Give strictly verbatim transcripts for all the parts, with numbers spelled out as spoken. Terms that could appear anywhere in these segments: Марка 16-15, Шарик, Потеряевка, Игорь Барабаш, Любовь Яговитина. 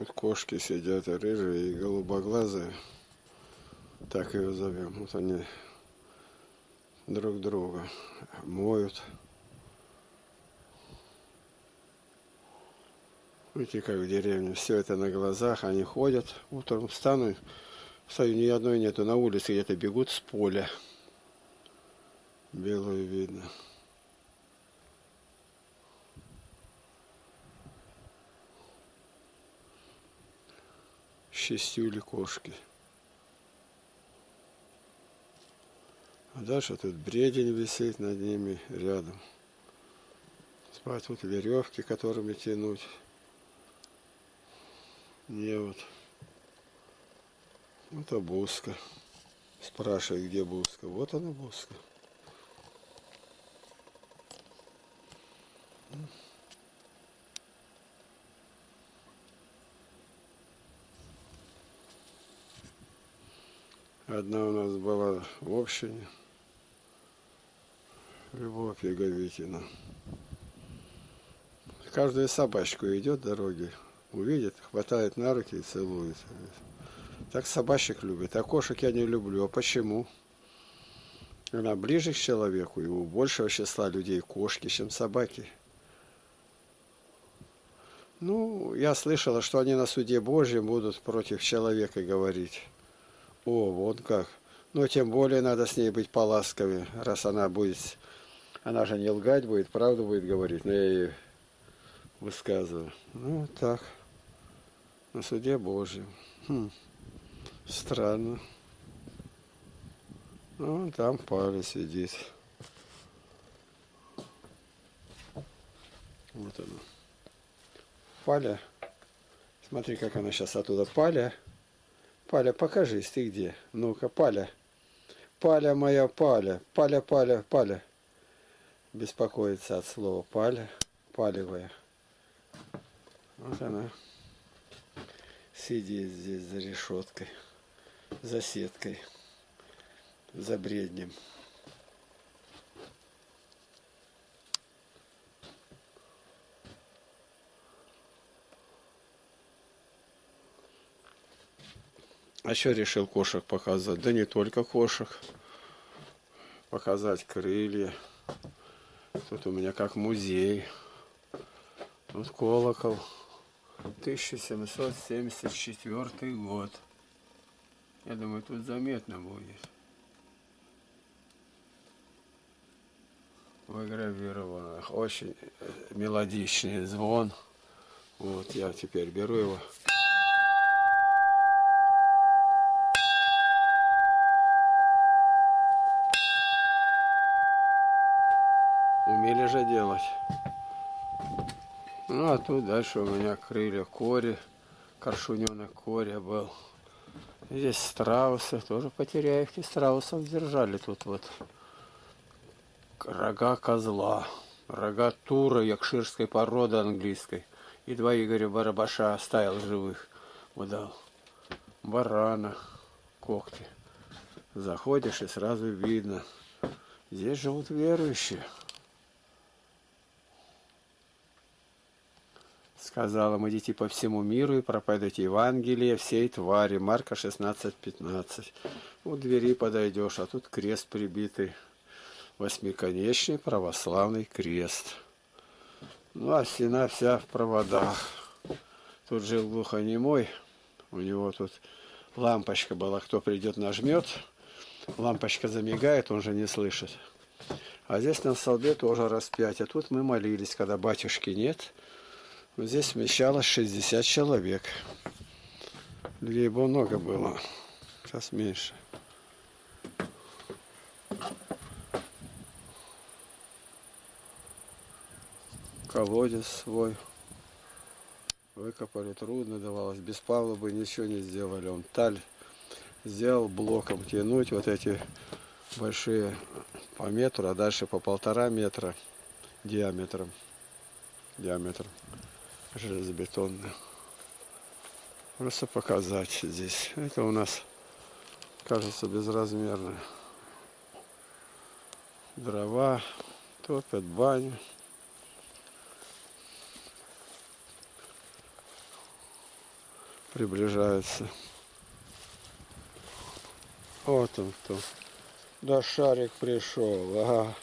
Вот кошки сидят, рыжие и голубоглазые. Так ее зовем. Вот они друг друга моют. Видите, как в деревне. Все это на глазах. Они ходят. Утром встану. Встаю, ни одной нету. На улице где-то бегут с поля. Белую видно. Счастюли кошки. А дальше тут бредень висит над ними рядом. Спать вот веревки, которыми тянуть. Не вот. Вот обузка. Спрашивает, где бузка. Вот она бузка. Одна у нас была в общине, Любовь Яговитина. Каждая собачку идет дороги, увидит, хватает на руки и целует. Так собачек любит, а кошек я не люблю. А почему? Она ближе к человеку, и у большего числа людей кошки, чем собаки. Ну, я слышала, что они на суде Божьем будут против человека говорить. О, вот как. Ну, тем более надо с ней быть поласковее, раз она будет... Она же не лгать будет, правду будет говорить, но я ей высказываю. Ну, вот так. На суде Божьем. Хм. Странно. Ну, там Павел сидит. Вот она. Паля, смотри, как она сейчас оттуда. Паля, Паля, покажись, ты где? Ну-ка, Паля. Паля моя, Паля. Паля, Паля, Паля. Беспокоится от слова Паля. Палевая. Вот она. Сидит здесь за решеткой. За сеткой. За бреднем. А еще решил кошек показать. Да не только кошек. Показать крылья. Тут у меня как музей. Вот колокол. тысяча семьсот семьдесят четвёртый год. Я думаю, тут заметно будет. Выгравировано. Очень мелодичный звон. Вот я теперь беру его. Умели же делать. Ну а тут дальше у меня крылья кори, коршуненок кори был. Здесь страусы, тоже потеряевки страусов держали тут вот. Рога козла, рога тура, якширской породы английской. И два Игоря Барабаша оставил живых, удал. Барана, когти. Заходишь и сразу видно. Здесь живут верующие. Сказала, мы идите по всему миру и проповедуйте Евангелие всей твари. Марка шестнадцать пятнадцать. У двери подойдешь, а тут крест прибитый. Восьмиконечный православный крест. Ну, а стена вся в проводах. Тут жил глухонемой. У него тут лампочка была. Кто придет, нажмет. Лампочка замигает, он же не слышит. А здесь на столбе тоже распятие. Тут мы молились, когда батюшки нет. Вот здесь смещалось шестьдесят человек. Людей бы много было. Сейчас меньше. Колодец свой. Выкопали. Трудно давалось. Без Павла бы ничего не сделали. Он таль сделал блоком. Тянуть вот эти большие по метру, а дальше по полтора метра диаметром. Диаметром. Железобетонную. Просто показать здесь. Это у нас кажется безразмерно. Дрова топят, баню. приближается. Вот он кто. Да, Шарик пришел. Ага.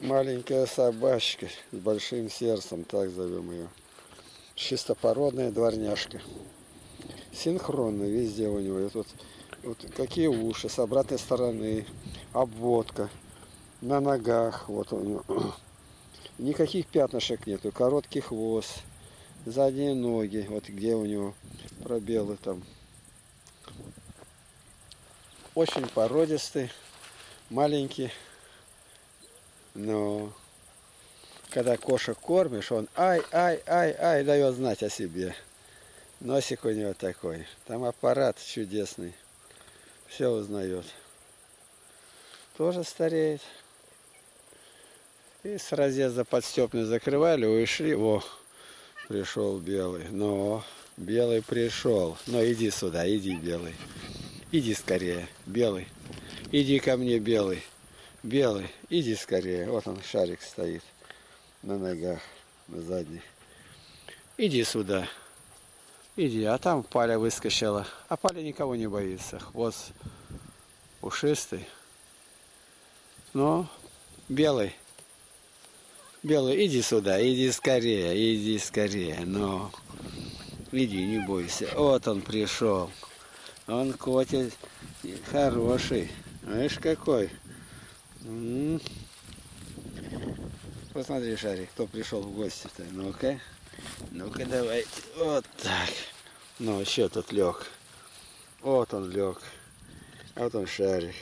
Маленькая собачка с большим сердцем, так зовем ее. Чистопородная дворняжка. Синхронно везде у него. Вот, вот какие уши, с обратной стороны, обводка, на ногах. Вот он. Никаких пятнышек нету, короткий хвост, задние ноги, вот где у него пробелы там. Очень породистый, маленький. Но когда кошек кормишь, он ай-ай-ай-ай дает знать о себе. Носик у него такой. Там аппарат чудесный. Все узнает. Тоже стареет. И с разъезда подстепный закрывали, ушли. О, пришел белый. Но, белый пришел. Но иди сюда, иди, белый. Иди скорее, белый. Иди ко мне, белый. Белый, иди скорее. Вот он, Шарик стоит на ногах, на задних. Иди сюда. Иди, а там Паля выскочила. А Паля никого не боится. Хвост пушистый. Но белый. Белый, иди сюда, иди скорее, иди скорее. Но иди, не бойся. Вот он пришел. Он котик хороший. Знаешь, какой. М-м-м. Посмотри, Шарик, кто пришел в гости-то. Ну-ка. Ну-ка, давайте. Вот так. Ну, еще тут лег. Вот он лег. А вот он, Шарик.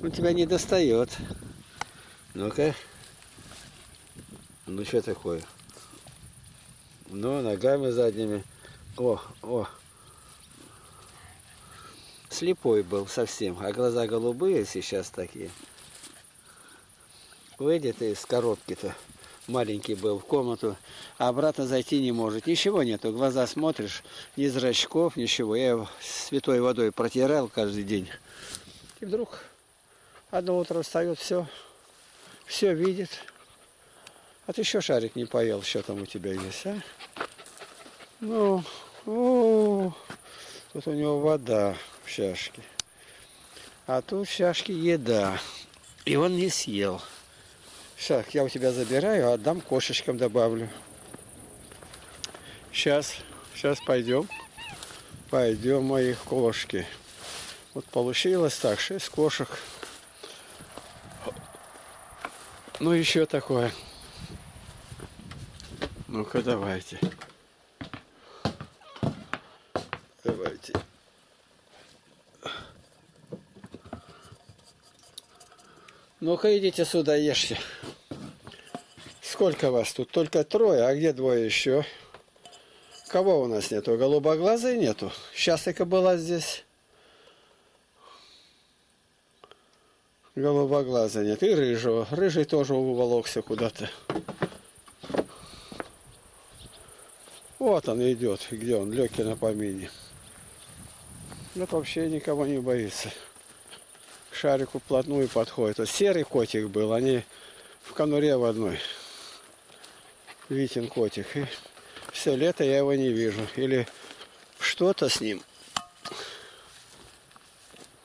Он тебя не достает. Ну-ка. Ну, что такое? Ну, ногами задними. О, о. Слепой был совсем, а глаза голубые сейчас такие. Выйдет из коробки-то, маленький был, в комнату, а обратно зайти не может. Ничего нету, глаза смотришь, ни зрачков, ничего. Я его святой водой протирал каждый день. И вдруг одно утро встает, все, все видит. А ты еще, Шарик, не поел, что там у тебя есть, а? Ну, о-о-о. Тут у него вода в чашке, а тут в чашке еда, и он не съел. Сейчас я у тебя забираю, отдам кошечкам, добавлю. Сейчас, сейчас пойдем, пойдем мои кошки. Вот получилось так, шесть кошек. Ну еще такое. Ну-ка, давайте. Давайте. Ну-ка, идите сюда, ешьте. Сколько вас тут? Только трое, а где двое еще? Кого у нас нету? Голубоглазой нету. Счастлика была здесь. Голубоглазой нет. И рыжего. Рыжий тоже уволокся куда-то. Вот он идет. Где он? Легкий на помине. Ну, вообще никого не боится. К Шарику вплотную подходит. Вот серый котик был, они в конуре в одной. Витин котик. И все лето я его не вижу. Или что-то с ним.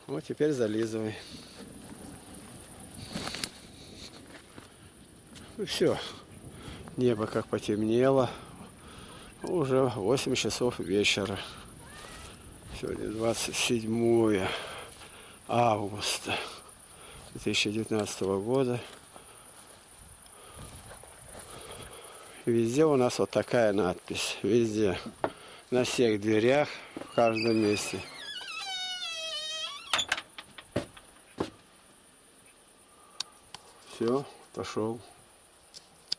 Вот теперь зализывай. И все. Небо как потемнело. Уже восемь часов вечера. Сегодня двадцать седьмое августа две тысячи девятнадцатого года. Везде у нас вот такая надпись. Везде. На всех дверях, в каждом месте. Все, пошел.